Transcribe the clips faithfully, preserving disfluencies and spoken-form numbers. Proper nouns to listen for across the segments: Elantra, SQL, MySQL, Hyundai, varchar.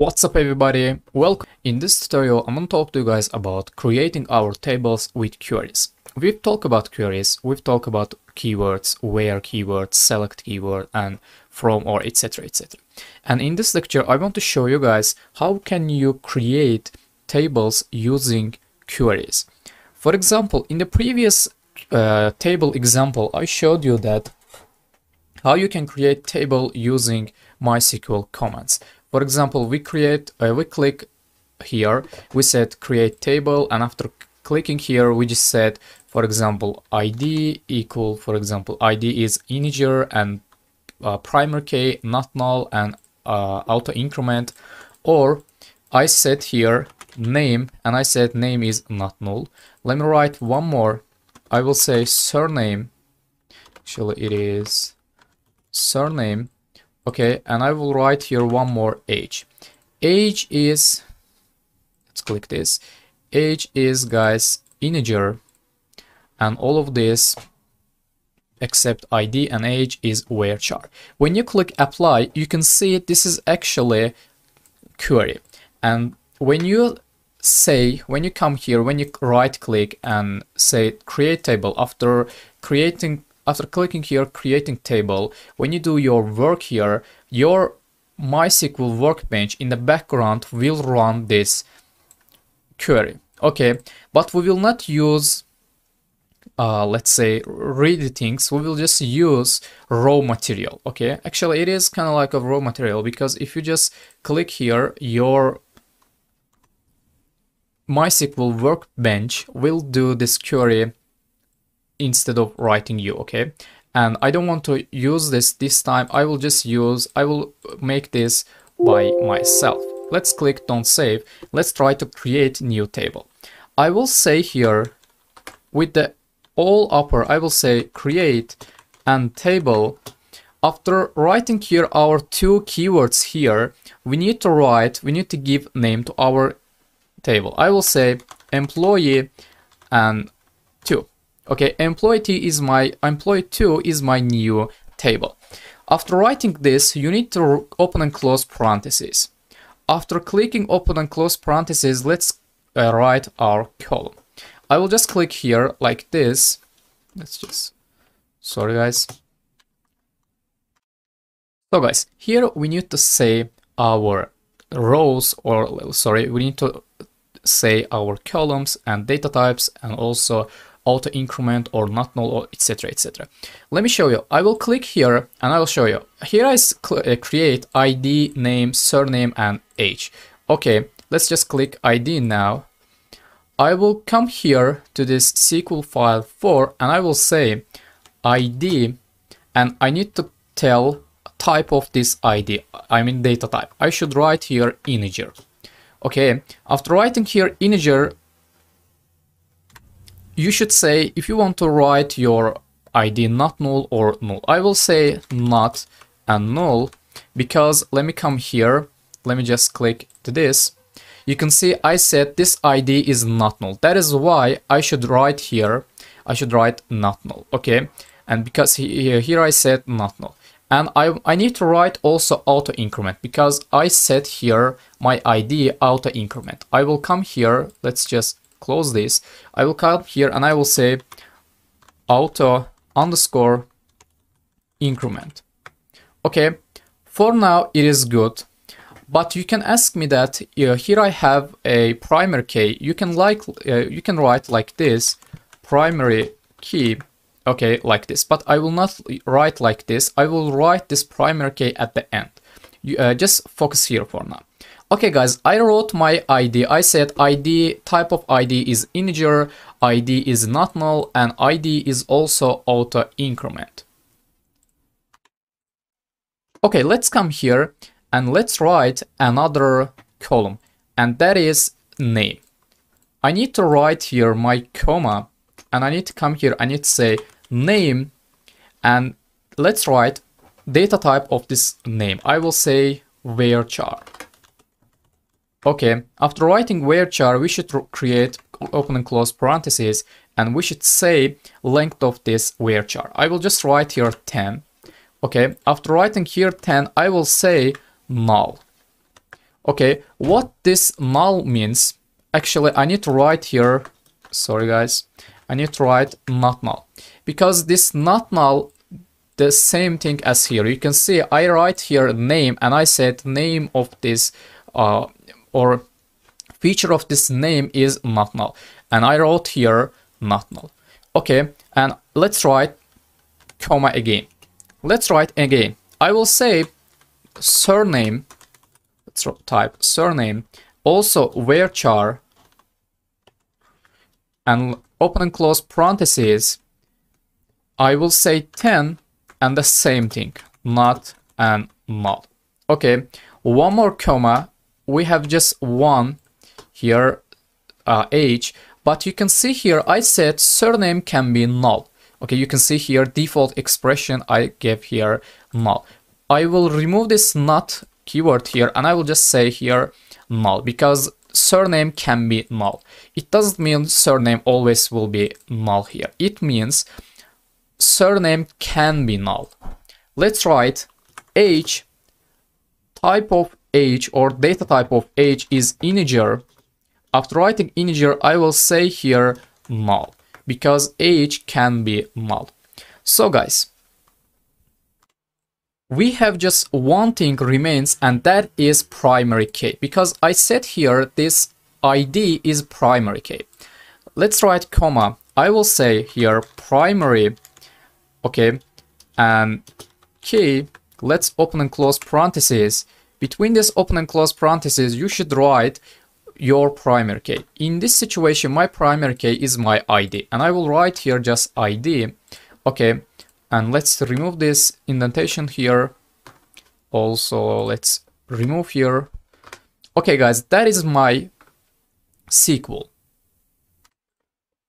What's up everybody, welcome. In this tutorial I'm gonna talk to you guys about creating our tables with queries. We've talked about queries, we've talked about keywords, where keywords, select keyword and from or etc etc. And in this lecture I want to show you guys how can you create tables using queries. For example, in the previous uh, table example I showed you that how you can create table using MySQL commands. For example, we create, uh, we click here, we said create table, and after clicking here, we just said, for example, I D equal, for example, I D is integer and uh, primary key, not null, and uh, auto increment. Or I said here name, and I said name is not null. Let me write one more. I will say surname. Actually, it is surname. Okay, and I will write here one more age. Age is, let's click this, age is, guys, integer, and all of this except I D and age is varchar. When you click apply, you can see this is actually query. And when you say, when you come here, when you right click and say create table, after creating After clicking here, creating table, when you do your work here, your MySQL workbench in the background will run this query. Okay, but we will not use, uh, let's say, readings. We will just use raw material. Okay, actually, it is kind of like a raw material because if you just click here, your MySQL workbench will do this query instead of writing you, okay? And I don't want to use this this time. I will just use, I will make this by myself. Let's click don't save. Let's try to create new table. I will say here with the all upper, I will say create and table. After writing here our two keywords here, we need to write, we need to give name to our table. I will say employee and two. Okay, employee is my employee two is my new table. After writing this, you need to open and close parentheses. After clicking open and close parentheses, let's uh, write our column. I will just click here like this. Let's just, sorry guys. So guys, here we need to say our rows, or sorry, we need to say our columns and data types, and also auto increment or not null, or etc etc. Let me show you. I will click here and I will show you. Here I create I D, name, surname and age. Okay, let's just click I D now. I will come here to this S Q L file four and I will say I D, and I need to tell type of this I D, I mean data type. I should write here integer. Okay, after writing here integer, you should say, if you want to write your I D not null or null, I will say not and null, because let me come here, let me just click to this. You can see I said this I D is not null. That is why I should write here, I should write not null, okay? And because here, here I said not null. And I, I need to write also auto increment, because I said here my I D auto increment. I will come here, let's just close this. I will come here and I will say auto underscore increment. Okay, for now it is good, but you can ask me that uh, here I have a primary key. You can like uh, you can write like this primary key, okay, like this, but I will not write like this. I will write this primary key at the end. You uh, just focus here for now. Okay guys, I wrote my I D. I said I D, type of I D is integer, I D is not null, and I D is also auto increment. Okay, let's come here and let's write another column, and that is name. I need to write here my comma, and I need to come here, I need to say name, and let's write data type of this name. I will say varchar. Okay, after writing varchar, we should create open and close parentheses, and we should say length of this varchar. I will just write here ten. Okay, after writing here ten, I will say null. Okay, what this null means, actually I need to write here, sorry guys, I need to write not null, because this not null the same thing as here. You can see I write here name, and I said name of this uh, or feature of this name is not null, and I wrote here not null. Okay, and let's write comma again. Let's write again. I will say surname. Let's type surname. Also varchar, and open and close parentheses. I will say ten. And the same thing, not and null. Okay, one more comma. We have just one here, uh, age, but you can see here I said surname can be null. Okay, you can see here default expression I gave here null. I will remove this not keyword here, and I will just say here null, because surname can be null. It doesn't mean surname always will be null here. It means surname can be null. Let's write age, type of age or data type of age is integer. After writing integer, I will say here null, because age can be null. So guys, we have just one thing remains, and that is primary key, because I said here this I D is primary key. Let's write comma. I will say here primary. Okay, and key, let's open and close parentheses. Between this open and close parentheses, you should write your primary key. In this situation, my primary key is my I D, and I will write here just I D. Okay, and let's remove this indentation here. Also, let's remove here. Okay, guys, that is my S Q L.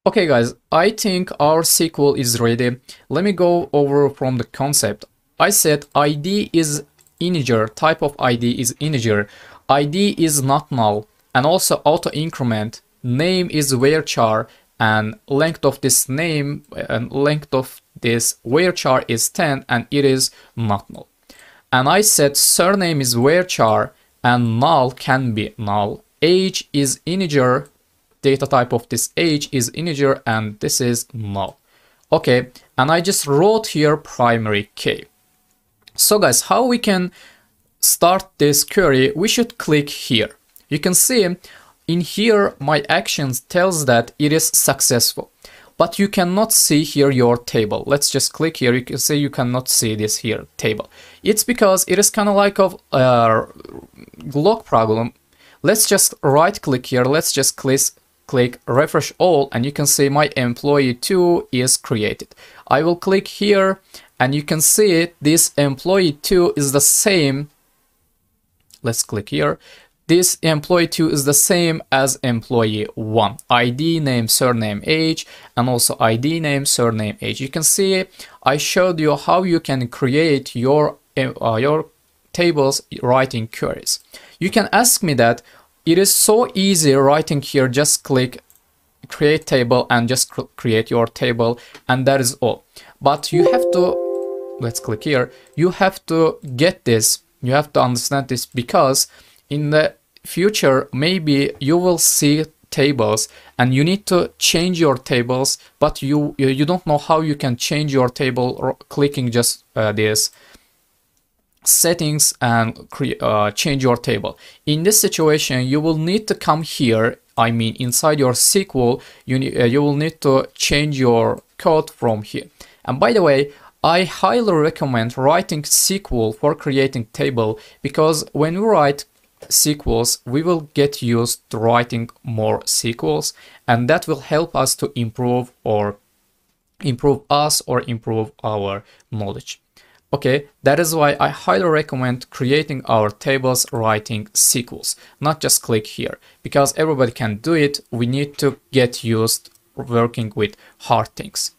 Okay guys, I think our S Q L is ready. Let me go over from the concept. I said I D is integer, type of I D is integer, I D is not null, and also auto increment, name is varchar, and length of this name and length of this varchar is ten, and it is not null. And I said surname is varchar, and null can be null, age is integer, data type of this age is integer, and this is null. Okay, and I just wrote here primary key. So guys, how we can start this query? We should click here. You can see in here my actions tells that it is successful, but you cannot see here your table. Let's just click here. You can see you cannot see this here table. It's because it is kind of like of a log problem. Let's just right click here. Let's just click click refresh all, and you can see my employee two is created. I will click here, and you can see this employee two is the same. Let's click here. This employee two is the same as employee one. I D, name, surname, age, and also I D, name, surname, age. You can see I showed you how you can create your uh, your tables writing queries. You can ask me that it is so easy writing here, just click create table and just cr create your table, and that is all. But you have to, let's click here, you have to get this, you have to understand this, because in the future maybe you will see tables and you need to change your tables, but you you don't know how you can change your table or clicking just uh, this settings and create, uh, change your table. In this situation, you will need to come here. I mean, inside your S Q L, you uh, you will need to change your code from here. And by the way, I highly recommend writing S Q L for creating table, because when we write S Q Ls, we will get used to writing more S Q Ls, and that will help us to improve or improve us or improve our knowledge. Okay, that is why I highly recommend creating our tables writing S Q Ls, not just click here, because everybody can do it. We need to get used working with hard things.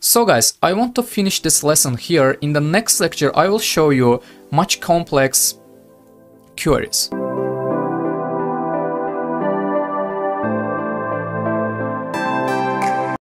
So guys, I want to finish this lesson here. In the next lecture, I will show you much complex queries.